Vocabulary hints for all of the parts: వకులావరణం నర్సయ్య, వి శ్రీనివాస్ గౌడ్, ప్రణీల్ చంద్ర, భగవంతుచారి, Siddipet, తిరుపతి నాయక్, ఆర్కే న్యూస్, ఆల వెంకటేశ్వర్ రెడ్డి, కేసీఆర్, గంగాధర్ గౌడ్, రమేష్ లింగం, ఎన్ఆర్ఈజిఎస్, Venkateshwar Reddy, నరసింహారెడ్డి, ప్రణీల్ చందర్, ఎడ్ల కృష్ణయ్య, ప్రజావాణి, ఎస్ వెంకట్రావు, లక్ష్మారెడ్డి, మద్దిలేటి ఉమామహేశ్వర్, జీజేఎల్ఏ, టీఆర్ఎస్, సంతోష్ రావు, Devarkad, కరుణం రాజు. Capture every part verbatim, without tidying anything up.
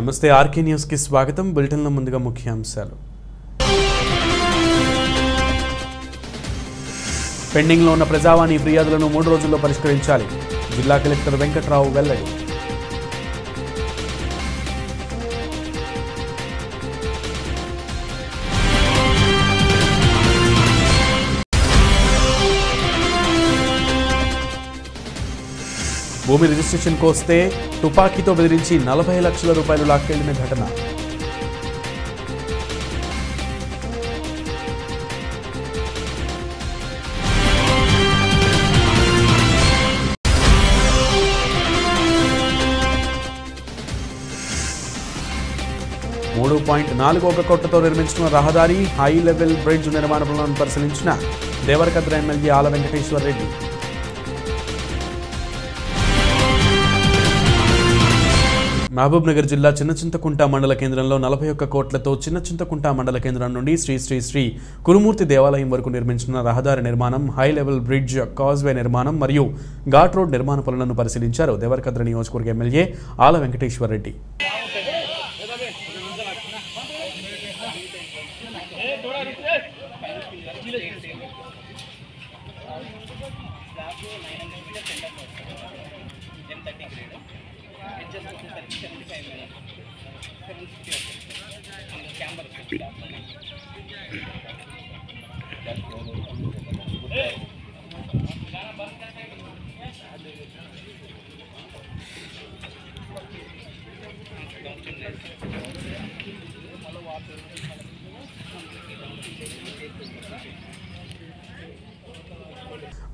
నమస్తే ఆర్కే న్యూస్ కి స్వాగతం. బులెటిన్ లో ముందుగా ముఖ్యాంశాలు. పెండింగ్ లో ఉన్న ప్రజావాణి ఫిర్యాదులను మూడు రోజుల్లో పరిష్కరించాలి. జిల్లా కలెక్టర్ వెంకట్రావు వెల్లడి. భూమి రిజిస్ట్రేషన్ కోస్తే తుపాకీతో బెదిరించి నలభై లక్షల రూపాయలు లాక్కెళ్లిన ఘటన. మూడు పాయింట్ నాలుగు ఒక కోట్లతో నిర్మించిన రహదారి హై లెవెల్ బ్రిడ్జ్ నిర్మాణ పనులను పరిశీలించిన దేవరకద్ర ఎమ్మెల్యే ఆల వెంకటేశ్వర్ రెడ్డి. మహబూబ్ నగర్ జిల్లా చిన్నచింతకుంట మండల కేంద్రంలో నలభై ఒక్క కోట్లతో చిన్నచింతకుంట మండల కేంద్రం నుండి శ్రీ శ్రీ శ్రీ కురుమూర్తి దేవాలయం వరకు నిర్మించిన రహదారి నిర్మాణం, హై లెవెల్ బ్రిడ్జ్, కాజ్వే నిర్మాణం మరియు ఘాట్ రోడ్ నిర్మాణ పనులను పరిశీలించారు దేవరకద్ర నియోజకవర్గ ఎమ్మెల్యే ఆల వెంకటేశ్వర్ రెడ్డి.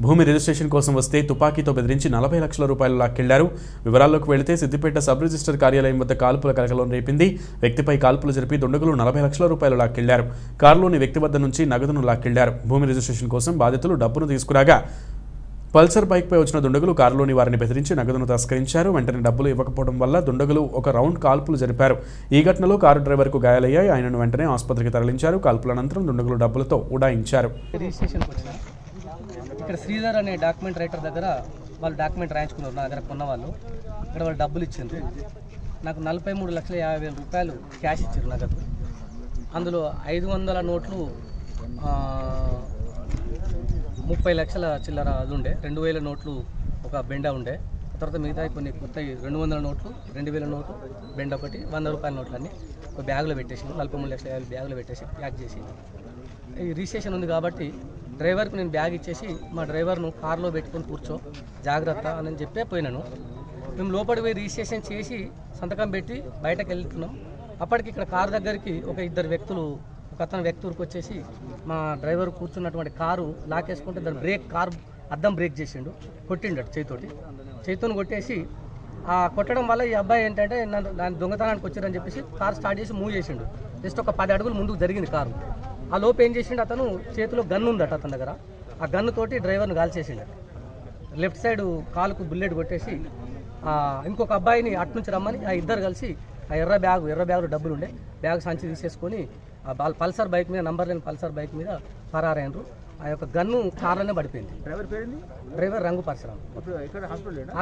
భూమి రిజిస్ట్రేషన్ కోసం వస్తే తుపాకీతో బెదిరించి నలభై లక్షల రూపాయలు లాక్కెళ్లారు. వివరాల్లోకి వెళితే సిద్దిపేట సబ్ రిజిస్టర్ కార్యాలయం వద్ద కాల్పుల కలకలం రేపింది. వ్యక్తిపై కాల్పులు జరిపి దుండగులు నలభై లక్షల రూపాయలు లాక్కెళ్లారు. కారులోని వ్యక్తి వద్ద నుంచి నగదును లాక్కెళ్లారు. భూమి రిజిస్ట్రేషన్ కోసం బాధితులు డబ్బును తీసుకురాగా పల్సర్ బైక్పై వచ్చిన దుండగులు కారులోని వారిని బెదిరించి నగదును తస్కరించారు. వెంటనే డబ్బులు ఇవ్వకపోవడం వల్ల దుండగులు ఒక రౌండ్ కాల్పులు జరిపారు. ఈ ఘటనలో కారు డ్రైవర్కు గాయాలయ్యాయి. ఆయనను వెంటనే ఆసుపత్రికి తరలించారు. కాల్పుల అనంతరం దుండగులు డబ్బులతో ఉడాయించారు. ఇక్కడ శ్రీధర్ అనే డాక్యుమెంట్ రైటర్ దగ్గర వాళ్ళు డాక్యుమెంట్ రాయించుకున్నారు. నా దగ్గర కొన్న వాళ్ళు ఇక్కడ వాళ్ళు డబ్బులు ఇచ్చిండ్రు. నాకు నలభై మూడు లక్షల యాభై వేల రూపాయలు క్యాష్ ఇచ్చారు నగదు. అందులో ఐదు వందల నోట్లు ముప్పై లక్షల చిల్లర అది ఉండే, రెండు వేల నోట్లు ఒక బెండ ఉండే, తర్వాత మిగతా కొన్ని కొత్త రెండు వందల నోట్లు, రెండు వేల నోట్లు, బెండ ఒకటి, వంద రూపాయల నోట్లు అన్నీ ఒక బ్యాగులో పెట్టేసాను. నలభై మూడు లక్షల యాభై బ్యాగులో పెట్టేసి ప్యాక్ చేసి ఈ రిజిస్ట్రేషన్ ఉంది కాబట్టి డ్రైవర్కు నేను బ్యాగ్ ఇచ్చేసి మా డ్రైవర్ను కార్లో పెట్టుకొని కూర్చో జాగ్రత్త అని చెప్పే పోయినాను. మేము లోపలికి పోయి రిజిస్ట్రేషన్ చేసి సంతకం పెట్టి బయటకు వెళ్తున్నాం. అప్పటికి ఇక్కడ కారు దగ్గరికి ఒక ఇద్దరు వ్యక్తులు, ఒక అతను వ్యక్తులకు వచ్చేసి మా డ్రైవర్ కూర్చున్నటువంటి కారు లాకేసుకుంటే దాని బ్రేక్ కారు అద్దం బ్రేక్ చేసిండు, కొట్టిండు చేతితోటి. చేతితోని కొట్టేసి ఆ కొట్టడం వల్ల ఈ అబ్బాయి ఏంటంటే దాని దొంగతనానికి వచ్చారని చెప్పేసి కారు స్టార్ట్ చేసి మూవ్ చేసిండు. జస్ట్ ఒక పది అడుగులు ముందుకు జరిగింది కారు. ఆ లోపు ఏం చేసిండు అతను, చేతిలో గన్ను ఉందట అతని దగ్గర, ఆ గన్ను తోటి డ్రైవర్ను కాల్చేసిండట. లెఫ్ట్ సైడ్ కాలుకు బుల్లెట్ కొట్టేసి ఇంకొక అబ్బాయిని అటు నుంచి రమ్మని ఆ ఇద్దరు కలిసి ఆ ఎర్ర బ్యాగు, ఎర్ర బ్యాగులో డబ్బులు ఉండే బ్యాగ్ సంచి తీసేసుకొని ఆ పల్సర్ బైక్ మీద, నంబర్ లేని పల్సర్ బైక్ మీద పరారైనరు. ఆ యొక్క గన్ను కారులోనే పడిపోయింది. డ్రైవర్ పేరేంటి? డ్రైవర్ రంగు పరశురాం.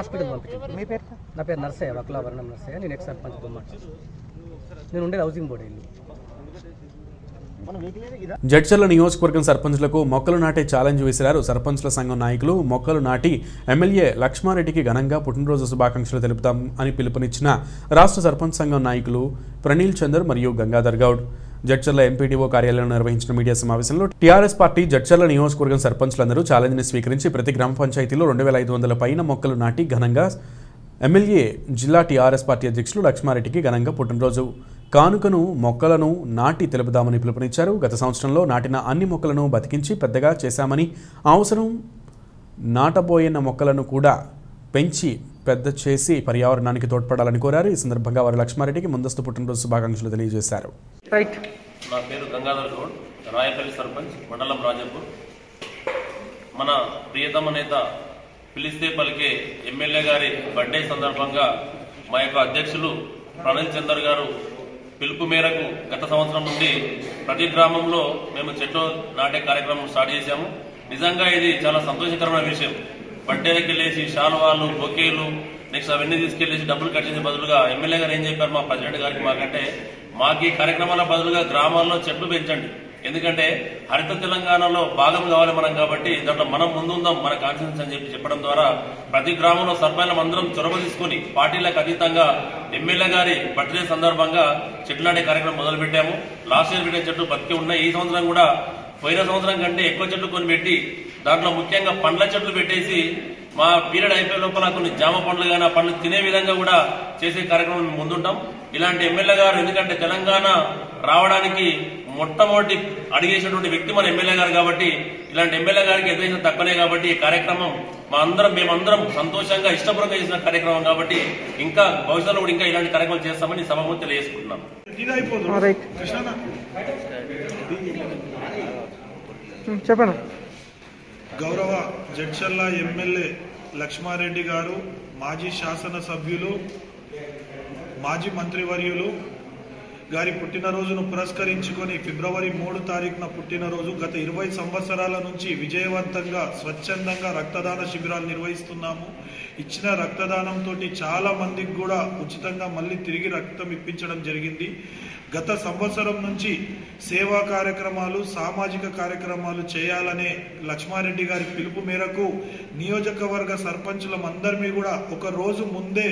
హాస్పిటల్ పంపించింది. మీ పేరు? నా పేరు నర్సయ్య, వకులావరణం నర్సయ్య. నేను ఎక్స్ సర్పంచ్ బొమ్మాట, నేను ఉండేది హౌసింగ్ బోర్డు. వెళ్ళి జడ్చర్ల నియోజకవర్గం సర్పంచ్లకు మొక్కలు నాటే ఛాలెంజ్ విసిరారు సర్పంచ్ల సంఘం నాయకులు. మొక్కలు నాటి ఎమ్మెల్యే లక్ష్మారెడ్డికి ఘనంగా పుట్టినరోజు శుభాకాంక్షలు తెలుపుతాం అని పిలుపునిచ్చిన రాష్ట్ర సర్పంచ్ సంఘం నాయకులు ప్రణీల్ చందర్ మరియు గంగాధర్ గౌడ్ జడ్చర్ల ఎంపీడీఓ కార్యాలయంలో నిర్వహించిన మీడియా సమావేశంలో టీఆర్ఎస్ పార్టీ జడ్చర్ల నియోజకవర్గం సర్పంచ్లందరూ ఛాలెంజ్ని స్వీకరించి ప్రతి గ్రామ పంచాయతీలో రెండు వేల ఐదు వందల పైన మొక్కలు నాటి ఘనంగా ఎమ్మెల్యే జిల్లా టీఆర్ఎస్ పార్టీ అధ్యక్షులు లక్ష్మారెడ్డికి ఘనంగా పుట్టినరోజు కానుకను మొక్కలను నాటి తెలుపుదామని పిలుపునిచ్చారు. గత సంవత్సరంలో నాటిన అన్ని మొక్కలను బతికించి పెద్దగా చేశామని, అవసరం నాటబోయిన మొక్కలను కూడా పెంచి పెద్ద చేసి పర్యావరణానికి తోడ్పడాలని కోరారు. ఈ సందర్భంగా వారు లక్ష్మారెడ్డికి ముందస్తు పుట్టినరోజు శుభాకాంక్షలు తెలియజేశారు. నా పేరు గంగాధర్ గౌడ్, రాయపల్లి సర్పంచ్, మండలం రాజాపూర్. మన ప్రియతమ నేత పిలిస్తే పలికే ఎమ్మెల్యే గారి బర్త్డే సందర్భంగా మా యొక్క అధ్యక్షులు ప్రణీల్ చందర్ గారు పిలుపు మేరకు గత సంవత్సరం నుండి ప్రతి గ్రామంలో మేము చెట్లు నాటే కార్యక్రమం స్టార్ట్ చేశాము. నిజంగా ఇది చాలా సంతోషకరమైన విషయం. బర్త్డేకి లేచి శాలువాలు, బొకేలు, నెక్స్ట్ అవన్నీ తీసుకెళ్లేసి డబ్బులు కట్టేసి బదులుగా ఎమ్మెల్యే గారు ఏం చెప్పారు మా ప్రెసిడెంట్ గారికి మాకంటే మాకు ఈ కార్యక్రమాల బదులుగా గ్రామాల్లో చెట్లు పెంచండి, ఎందుకంటే హరిత తెలంగాణలో భాగం కావాలి మనం కాబట్టి దాంట్లో మనం ముందుందాం మన కాన్ఫిడెన్స్ అని చెప్పి చెప్పడం ద్వారా ప్రతి గ్రామంలో సర్పంచ్ అందరం చొరవ తీసుకుని పార్టీలకు అతీతంగా ఎమ్మెల్యే గారి బర్త్డే సందర్భంగా చెట్లాడే కార్యక్రమం మొదలు పెట్టాము. లాస్ట్ ఇయర్ పెట్టే చెట్లు బతికి ఉన్నాయి. ఈ సంవత్సరం కూడా పోయిన సంవత్సరం కంటే ఎక్కువ చెట్లు కొని పెట్టి దాంట్లో ముఖ్యంగా పండ్ల చెట్లు పెట్టేసి మా పీరియడ్ అయిపోయే లోపల కొన్ని జామ పండ్లు కానీ పండ్లు తినే విధంగా కూడా చేసే కార్యక్రమం ముందుంటాం. ఇలాంటి ఎమ్మెల్యే గారు ఎందుకంటే తెలంగాణ రావడానికి మొట్టమొదటి అడిగేసినటువంటి వ్యక్తి మన ఎమ్మెల్యే గారు కాబట్టి ఇలాంటి ఎమ్మెల్యే గారికి ఎదురైన తక్కువనే కాబట్టి ఈ కార్యక్రమం మా అందరం మేమందరం సంతోషంగా ఇష్టపూర్వకంగా చేసిన కార్యక్రమం కాబట్టి ఇంకా భవిష్యత్తులో కూడా ఇంకా ఇలాంటి కార్యక్రమం చేస్తామని సభకు తెలియజేసుకుంటున్నాం. చెప్పండి. గౌరవ జడ్చర్ల ఎమ్మెల్యే లక్ష్మారెడ్డి గారు, మాజీ శాసనసభ్యులు, మాజీ మంత్రివర్యులు గారి పుట్టినరోజును పురస్కరించుకొని ఫిబ్రవరి మూడు తారీఖున పుట్టినరోజు గత ఇరవై సంవత్సరాల నుంచి విజయవంతంగా స్వచ్ఛందంగా రక్తదాన శిబిరాలు నిర్వహిస్తున్నాము. ఇచ్చిన రక్తదానంతో చాలా మందికి కూడా ఉచితంగా మళ్ళీ తిరిగి రక్తం ఇప్పించడం జరిగింది. గత సంవత్సరం నుంచి సేవా కార్యక్రమాలు, సామాజిక కార్యక్రమాలు చేయాలనే లక్ష్మారెడ్డి గారి పిలుపు మేరకు నియోజకవర్గ సర్పంచులందరినీ కూడా ఒక రోజు ముందే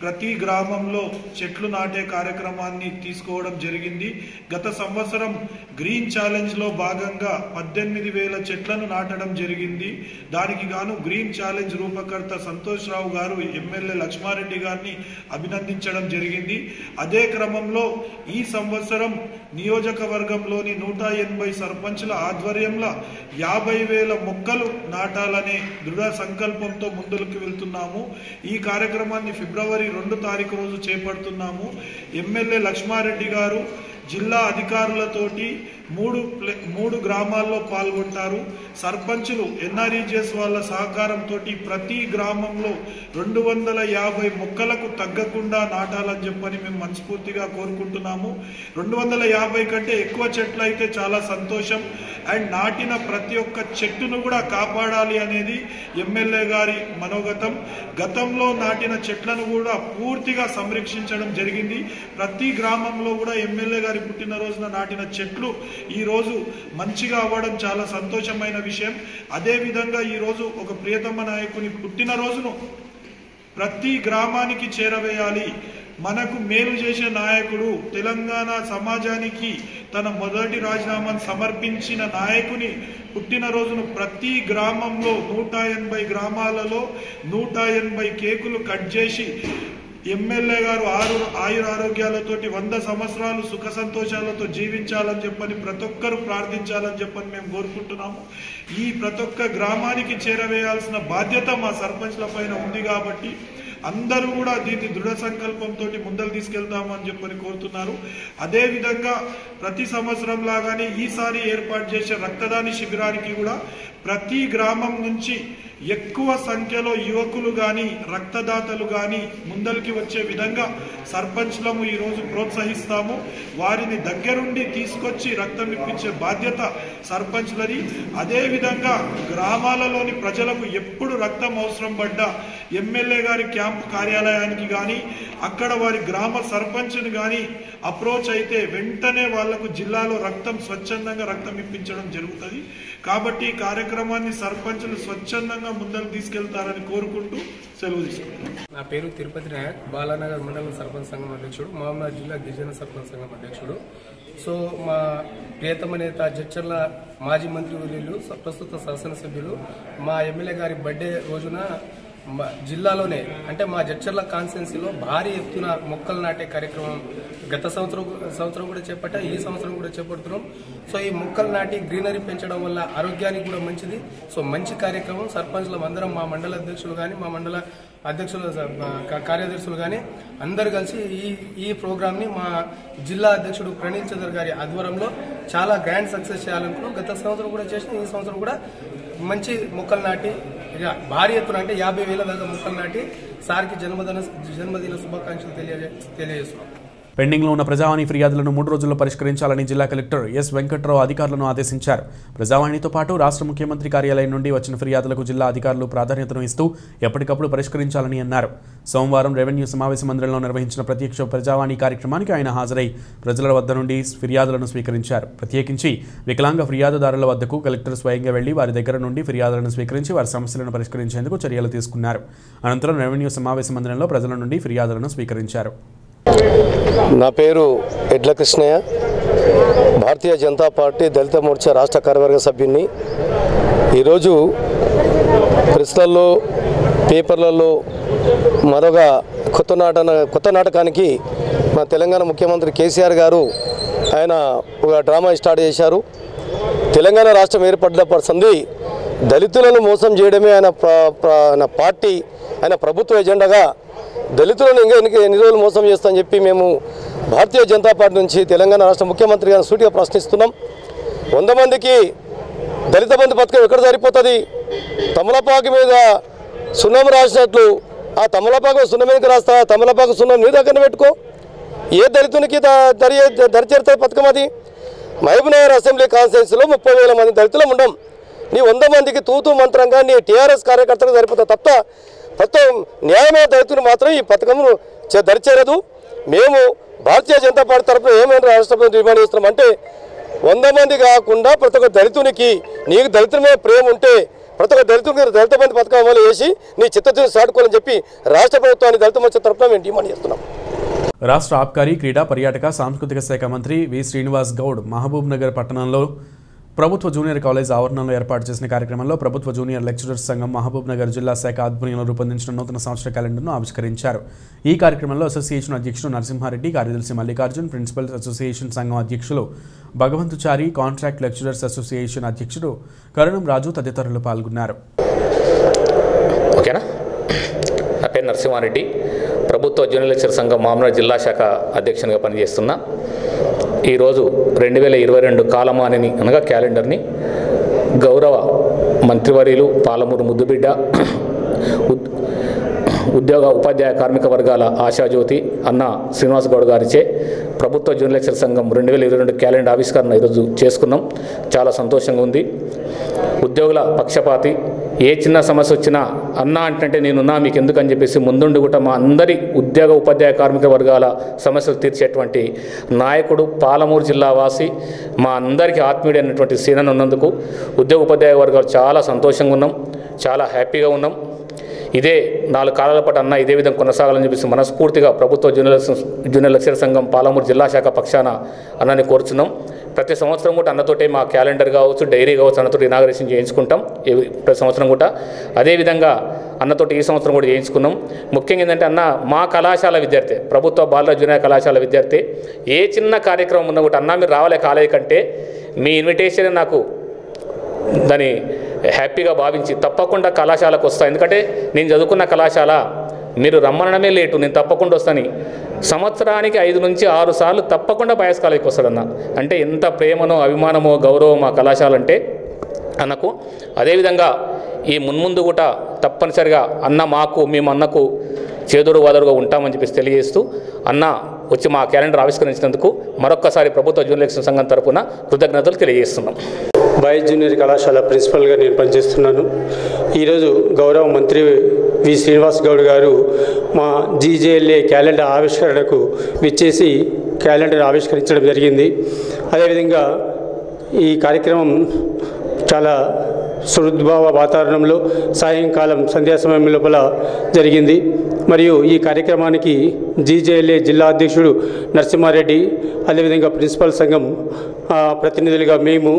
ప్రతి గ్రామంలో చెట్లు నాటే కార్యక్రమాన్ని తీసుకోవడం జరిగింది. గత సంవత్సరం గ్రీన్ ఛాలెంజ్లో భాగంగా పద్దెనిమిది వేల చెట్లను నాటడం జరిగింది. దానికి గాను గ్రీన్ ఛాలెంజ్ రూపకర్త సంతోష్ రావు గారు ఎమ్మెల్యే లక్ష్మారెడ్డి గారిని అభినందించడం జరిగింది. అదే క్రమంలో ఈ సంవత్సరం నియోజకవర్గంలోని నూట ఎనభై సర్పంచుల ఆధ్వర్యంలో యాభై వేల మొక్కలు నాటాలనే దృఢ సంకల్పంతో ముందుకు వెళ్తున్నాము. ఈ కార్యక్రమాన్ని ఫిబ్రవరి రెండు తారీఖు రోజు చేపడుతున్నాము. ఎమ్మెల్యే లక్ష్మారెడ్డి గారు జిల్లా అధికారులతోటి మూడు మూడు గ్రామాల్లో పాల్గొంటారు. సర్పంచులు ఎన్ఆర్ఈజిఎస్ వాళ్ళ సహకారంతో ప్రతి గ్రామంలో రెండు వందల యాభై మొక్కలకు తగ్గకుండా నాటాలని చెప్పని మేము మనస్ఫూర్తిగా కోరుకుంటున్నాము. రెండు వందల యాభై కంటే ఎక్కువ చెట్లు అయితే చాలా సంతోషం. అండ్ నాటిన ప్రతి ఒక్క చెట్టును కూడా కాపాడాలి అనేది ఎమ్మెల్యే గారి మనోగతం. గతంలో నాటిన చెట్లను కూడా పూర్తిగా సంరక్షించడం జరిగింది. ప్రతి గ్రామంలో కూడా ఎమ్మెల్యే గారి పుట్టినరోజున నాటిన చెట్లు ఈరోజు మంచిగా అవ్వడం చాలా సంతోషమైన విషయం. అదేవిధంగా ఈరోజు ఒక ప్రియతమ నాయకుని పుట్టినరోజును ప్రతి గ్రామానికి చేరవేయాలి. మనకు మేలు చేసే నాయకుడు, తెలంగాణ సమాజానికి తన మొదటి రాజీనామాను సమర్పించిన నాయకుని పుట్టినరోజును ప్రతి గ్రామంలో నూట ఎనభై గ్రామాలలో నూట ఎనభై కేకులు కట్ చేసి ఎమ్మెల్యే గారు ఆరు ఆయుర ఆరోగ్యాలతోటి వంద సంవత్సరాలు సుఖ సంతోషాలతో జీవించాలని చెప్పని ప్రతి ఒక్కరు ప్రార్థించాలని చెప్పని మేము కోరుకుంటున్నాము. ఈ ప్రతి ఒక్క గ్రామానికి చేరవేయాల్సిన బాధ్యత మా సర్పంచ్ల పైన ఉంది కాబట్టి అందరూ కూడా దీన్ని దృఢ సంకల్పంతో ముందలు తీసుకెళ్తాము అని చెప్పని కోరుతున్నారు. అదేవిధంగా ప్రతి సంవత్సరం లాగానే ఈసారి ఏర్పాటు చేసే రక్తదాని శిబిరానికి కూడా ప్రతి గ్రామం నుంచి ఎక్కువ సంఖ్యలో యువకులు కానీ రక్తదాతలు కానీ ముందలికి వచ్చే విధంగా సర్పంచ్లము ఈరోజు ప్రోత్సహిస్తాము. వారిని దగ్గరుండి తీసుకొచ్చి రక్తం ఇప్పించే బాధ్యత సర్పంచ్లది. అదేవిధంగా గ్రామాలలోని ప్రజలకు ఎప్పుడు రక్తం అవసరం పడ్డా ఎమ్మెల్యే గారి క్యాంపు కార్యాలయానికి కానీ అక్కడ వారి గ్రామ సర్పంచ్ని కానీ అప్రోచ్ అయితే వెంటనే వాళ్లకు జిల్లాలో రక్తం స్వచ్ఛందంగా రక్తం ఇప్పించడం జరుగుతుంది. కాబట్టి ఈ కార్యక్రమాన్ని సర్పంచులు స్వచ్ఛందంగా ముందరకు తీసుకెళ్తారని కోరుకుంటూ సెలవు తీసుకుంటున్నాను. నా పేరు తిరుపతి నాయక్, బాలానగర్ మండలం సర్పంచ్ సంఘం అధ్యక్షుడు, మహబూబ్నగర్ జిల్లా గిరిజన సర్పంచ్ సంఘం అధ్యక్షుడు. సో మా ప్రియతమ నేత జడ్చర్ల మాజీ మంత్రివర్యులు, ప్రస్తుత శాసనసభ్యులు మా ఎమ్మెల్యే గారి బర్త్డే రోజున మా జిల్లాలోనే అంటే మా జడ్చర్ల కాన్స్టిట్యున్సీలో భారీ ఎత్తున మొక్కలు నాటే కార్యక్రమం గత సంవత్సరం సంవత్సరం కూడా చేపట్టాం, ఈ సంవత్సరం కూడా చేపడుతున్నాం. సో ఈ మొక్కలు నాటి గ్రీనరీ పెంచడం వల్ల ఆరోగ్యానికి కూడా మంచిది. సో మంచి కార్యక్రమం. సర్పంచ్లం అందరం మా మండల అధ్యక్షులు కానీ మా మండల అధ్యక్షులు కార్యదర్శులు కానీ అందరు కలిసి ఈ ఈ ప్రోగ్రామ్ని మా జిల్లా అధ్యక్షుడు ప్రణీల్ చంద్ర గారి ఆధ్వర్యంలో చాలా గ్రాండ్ సక్సెస్ చేయాలనుకున్నాం. గత సంవత్సరం కూడా చేసిన ఈ సంవత్సరం కూడా మంచి మొక్కలు నాటి భారీ ఎత్తున అంటే యాభై వేల దాకా మొక్కలు నాటి సార్కి జన్మదిన జన్మదిన శుభాకాంక్షలు తెలియజే తెలియజేస్తున్నాం. పెండింగ్ లో ఉన్న ప్రజావాణి ఫిర్యాదులను మూడు రోజుల్లో పరిష్కరించాలని జిల్లా కలెక్టర్ ఎస్ వెంకట్రావు అధికారులను ఆదేశించారు. ప్రజావాణితో పాటు రాష్ట్ర ముఖ్యమంత్రి కార్యాలయం నుండి వచ్చిన ఫిర్యాదులకు జిల్లా అధికారులు ప్రాధాన్యతను ఇస్తూ ఎప్పటికప్పుడు పరిష్కరించాలని అన్నారు. సోమవారం రెవెన్యూ సమావేశ మందిరంలో నిర్వహించిన ప్రత్యక్ష ప్రజావాణి కార్యక్రమానికి ఆయన హాజరై ప్రజల వద్ద నుండి ఫిర్యాదులను స్వీకరించారు. ప్రత్యేకించి వికలాంగ ఫిర్యాదుదారుల వద్దకు కలెక్టర్ స్వయంగా వెళ్లి వారి దగ్గర నుండి ఫిర్యాదులను స్వీకరించి వారి సమస్యలను పరిష్కరించేందుకు చర్యలు తీసుకున్నారు. అనంతరం రెవెన్యూ సమావేశ మందిరంలో ప్రజల నుండి ఫిర్యాదులను స్వీకరించారు. నా పేరు ఎడ్ల కృష్ణయ్య. భారతీయ జనతా పార్టీ దళిత మోర్చా రాష్ట్ర కార్యవర్గ సభ్యుని. ఈరోజు ప్రశ్నల్లో పేపర్లలో మరొక కొత్త నాట కొత్త నాటకానికి మా తెలంగాణ ముఖ్యమంత్రి కేసీఆర్ గారు ఆయన ఒక డ్రామా స్టార్ట్ చేశారు. తెలంగాణ రాష్ట్రం ఏర్పడినప్పటి సంది దళితులను మోసం చేయడమే ఆయన ఆయన పార్టీ ఆయన ప్రభుత్వ ఎజెండాగా దళితులను ఇంకా ఎన్ని ఎన్ని రోజులు మోసం చేస్తామని చెప్పి మేము భారతీయ జనతా పార్టీ నుంచి తెలంగాణ రాష్ట్ర ముఖ్యమంత్రి గారిని సూటిగా ప్రశ్నిస్తున్నాం. వంద మందికి దళిత బంధు పథకం ఎక్కడ సరిపోతుంది? తమలపాకు మీద సున్నం రాసినట్లు ఆ తమలపాకు సున్నం మీదకి రాస్తా, తమలపాకు సున్నం నీ దగ్గర పెట్టుకో, ఏ దళితునికి దరి దరిచేరుతాయి పథకం అది? మహబూబ్ నగర్ అసెంబ్లీ కాన్స్టిట్యున్సీలో ముప్పై వేల మంది దళితులు ఉండం. నీ వంద మందికి తూతూ మంత్రంగా నీ టీఆర్ఎస్ కార్యకర్తలకు సరిపోతా తప్ప మొత్తం న్యాయమైన దళితులు మాత్రం ఈ పథకమును దరిచేరదు. మేము భారతీయ జనతా పార్టీ తరఫున ఏమైనా రాష్ట్ర ప్రభుత్వం డిమాండ్ చేస్తున్నామంటే వంద మంది కాకుండా ప్రతి ఒక్క దళితునికి నీకు దళితులమే ప్రేమ ఉంటే ప్రతి ఒక్క దళితుడికి దళిత బంధు పథకం అమలు చేసి నీ చిత్తశుద్ధిని సాటుకోవాలని చెప్పి రాష్ట్ర ప్రభుత్వాన్ని దళిత మోర్చా తరఫున మేము డిమాండ్ చేస్తున్నాం. రాష్ట్ర ఆబ్కారీ, క్రీడా, పర్యాటక, సాంస్కృతిక శాఖ మంత్రి వి శ్రీనివాస్ గౌడ్ మహబూబ్ నగర్ పట్టణంలో ప్రభుత్వ జూనియర్ కాలేజ్ ఆవరణలో ఏర్పాటు చేసిన కార్యక్రమంలో ప్రభుత్వ జూనియర్ లెక్చరర్స్ సంఘం మహబూబ్ నగర్ జిల్లా శాఖ ఆధ్వర్యంలో రూపొందించిన నూతన సంవత్సర క్యాలెండర్ను ఆవిష్కరించారు. ఈ కార్యక్రమంలో అసోసియేషన్ అధ్యక్షుడు నరసింహ రెడ్డి, కార్యదర్శి మల్లికార్జున్, ప్రిన్సిపల్ అసోసియేషన్ సంఘం అధ్యక్షులు భగవంతుచారి, కాంట్రాక్ట్ లెక్చరర్స్ అసోసియేషన్ అధ్యక్షుడు కరుణం రాజు తదితరులు పాల్గొన్నారు. ఓకేనా? నా పేరు నరసింహారెడ్డి. ప్రభుత్వ జూనియర్ లెక్చరర్ సంఘం మామూలు జిల్లా శాఖ అధ్యక్షునిగా పనిచేస్తున్నా. ఈరోజు రెండు వేల ఇరవై రెండు కాలమానని అనగా క్యాలెండర్ని గౌరవ మంత్రివర్యులు పాలమూరు ముద్దుబిడ్డ ఉద్యోగ ఉపాధ్యాయ కార్మిక వర్గాల ఆశాజ్యోతి అన్న శ్రీనివాస్ గౌడ్ గారిచే ప్రభుత్వ జూనియర్ లెక్చరర్ సంఘం రెండు వేల ఇరవై రెండు క్యాలెండర్ ఆవిష్కరణ ఈరోజు చేసుకున్నాం. చాలా సంతోషంగా ఉంది. ఉద్యోగుల పక్షపాతి, ఏ చిన్న సమస్య వచ్చినా అన్న అంటే నేనున్నా మీకు ఎందుకు అని చెప్పేసి ముందుండి కూడా మా అందరి ఉద్యోగ ఉపాధ్యాయ కార్మిక వర్గాల సమస్యలు తీర్చేటువంటి నాయకుడు పాలమూరు జిల్లా వాసి మా అందరికీ ఆత్మీయుడు అయినటువంటి సీనన్ ఉన్నందుకు ఉద్యోగ ఉపాధ్యాయ వర్గాలు చాలా సంతోషంగా ఉన్నాం, చాలా హ్యాపీగా ఉన్నాం. ఇదే నాలుగు కాలాల పాటు అన్న ఇదే విధంగా కొనసాగాలని చెప్పేసి మనస్ఫూర్తిగా ప్రభుత్వ జూనియర్ జూనియర్ లెక్చరర్ సంఘం పాలమూరు జిల్లా శాఖ పక్షాన అన్నని కోరుచున్నాం. ప్రతి సంవత్సరం కూడా అన్నతోటే మా క్యాలెండర్ కావచ్చు, డైరీ కావచ్చు అన్నతో ఇనాగరేషన్ చేయించుకుంటాం ప్రతి సంవత్సరం కూడా. అదేవిధంగా అన్నతోటి ఈ సంవత్సరం కూడా చేయించుకున్నాం. ముఖ్యంగా ఏంటంటే అన్న మా కళాశాల విద్యార్థి, ప్రభుత్వ బాలల జూనియర్ కళాశాల విద్యార్థి ఏ చిన్న కార్యక్రమం ఉన్నా కూడా అన్న మీరు రావాలే కాలేజ్ కంటే మీ ఇన్విటేషన్ నాకు దాని హ్యాపీగా భావించి తప్పకుండా కళాశాలకు వస్తాను. ఎందుకంటే నేను చదువుకున్న కళాశాల మీరు రమ్మనడమే లేటు, నేను తప్పకుండా వస్తాను. సంవత్సరానికి ఐదు నుంచి ఆరు సార్లు తప్పకుండా బయాస్ కాలేజీకి వస్తాడన్న. అంటే ఎంత ప్రేమనో అభిమానమో గౌరవం ఆ కళాశాల అంటే అన్నకు. అదేవిధంగా ఈ మున్ముందు కూడా తప్పనిసరిగా అన్న మాకు మేము అన్నకు చేదోడు వాదోడుగా ఉంటామని చెప్పేసి తెలియజేస్తూ అన్న వచ్చి మా క్యాలెండర్ ఆవిష్కరించినందుకు మరొక్కసారి ప్రభుత్వ జూనియర్ లెక్చరర్ సంఘం తరఫున కృతజ్ఞతలు తెలియజేస్తున్నాం. బాయ్స్ జూనియర్ కళాశాల ప్రిన్సిపల్గా నేను పనిచేస్తున్నాను. ఈరోజు గౌరవ మంత్రి వి శ్రీనివాస్ గౌడ్ గారు మా జీజేఎల్ఏ క్యాలెండర్ ఆవిష్కరణకు విచ్చేసి క్యాలెండర్ ఆవిష్కరించడం జరిగింది. అదేవిధంగా ఈ కార్యక్రమం చాలా సుహృద్భావ వాతావరణంలో సాయంకాలం సంధ్యా సమయం లోపల జరిగింది. మరియు ఈ కార్యక్రమానికి జీజేఎల్ఏ జిల్లా అధ్యక్షుడు నరసింహారెడ్డి, అదేవిధంగా ప్రిన్సిపల్ సంఘం ప్రతినిధులుగా మేము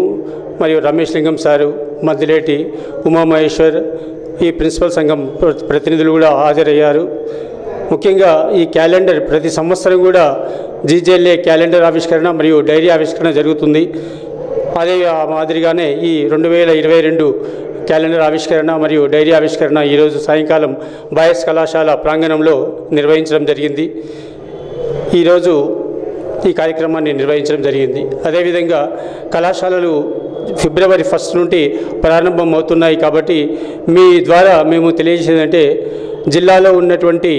మరియు రమేష్ లింగం సారు, మద్దిలేటి ఉమామహేశ్వర్ ఈ ప్రిన్సిపల్ సంఘం ప్రతినిధులు కూడా హాజరయ్యారు. ముఖ్యంగా ఈ క్యాలెండర్ ప్రతి సంవత్సరం కూడా జీజేఎల్ఏ క్యాలెండర్ ఆవిష్కరణ మరియు డైరీ ఆవిష్కరణ జరుగుతుంది. అదే మాదిరిగానే ఈ రెండు వేల ఇరవై రెండు క్యాలెండర్ ఆవిష్కరణ మరియు డైరీ ఆవిష్కరణ ఈరోజు సాయంకాలం బాయ్స్ కళాశాల ప్రాంగణంలో నిర్వహించడం జరిగింది. ఈరోజు ఈ కార్యక్రమాన్ని నిర్వహించడం జరిగింది. అదేవిధంగా కళాశాలలు ఫిబ్రవరి ఫస్ట్ నుండి ప్రారంభం అవుతున్నాయి. కాబట్టి మీ ద్వారా మేము తెలియజేసేదంటే జిల్లాలో ఉన్నటువంటి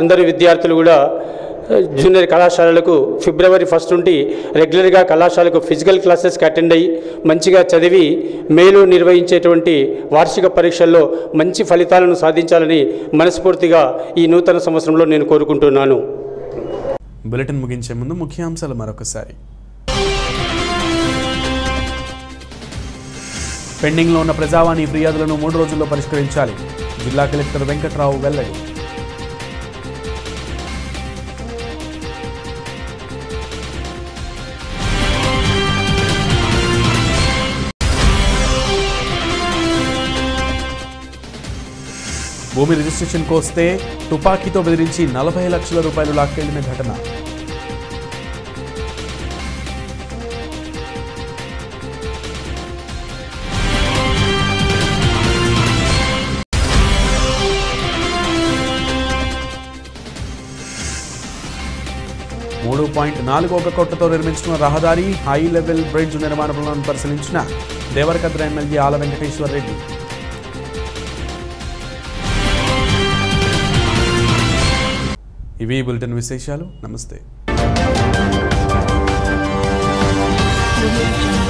అందరు విద్యార్థులు కూడా జూనియర్ కళాశాలలకు ఫిబ్రవరి ఫస్ట్ నుండి రెగ్యులర్గా కళాశాలకు ఫిజికల్ క్లాసెస్కి అటెండ్ అయ్యి మంచిగా చదివి మేలు నిర్వహించేటువంటి వార్షిక పరీక్షల్లో మంచి ఫలితాలను సాధించాలని మనస్ఫూర్తిగా ఈ నూతన సంవత్సరంలో నేను కోరుకుంటున్నాను. బులెటిన్ ముగించే ముందు ముఖ్యాంశాలు మరొకసారి. పెండింగ్లో ఉన్న ప్రజావాణి ఫిర్యాదులను మూడు రోజుల్లో పరిష్కరించాలి. జిల్లా కలెక్టర్ వెంకట్రావు వెల్లడి. భూమి రిజిస్ట్రేషన్ కోస్తే తుపాకీతో బెదిరించి నలభై లక్షల రూపాయలు లాక్కెళ్లిన ఘటన. మూడు పాయింట్ నాలుగు ఒక కోట్లతో నిర్మించిన రహదారి హై లెవెల్ బ్రిడ్జ్ నిర్మాణ పనులను పరిశీలించిన దేవరకద్ర ఎమ్మెల్యే ఆల వెంకటేశ్వర్ రెడ్డి. ఇవి బులెటిన్ విశేషాలు. నమస్తే.